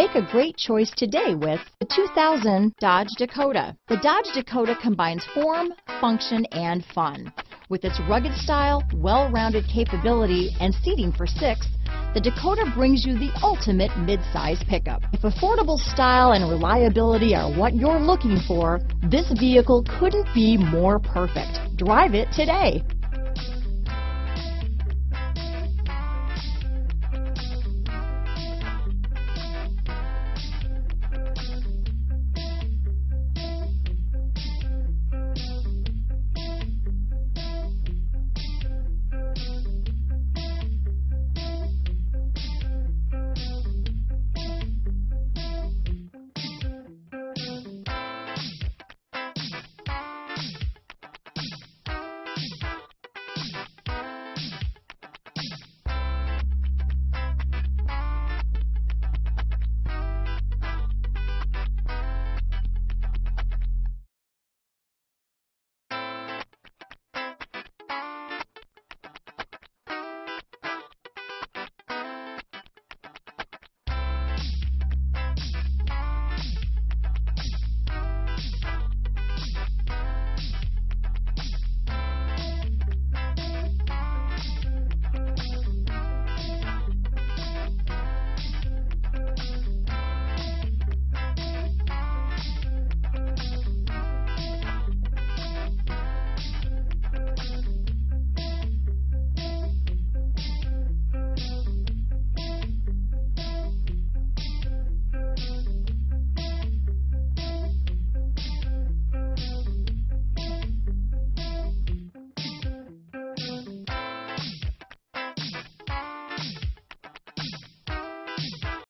Make a great choice today with the 2000 Dodge Dakota. The Dodge Dakota combines form, function, and fun. With its rugged style, well-rounded capability, and seating for six, the Dakota brings you the ultimate midsize pickup. If affordable style and reliability are what you're looking for, this vehicle couldn't be more perfect. Drive it today.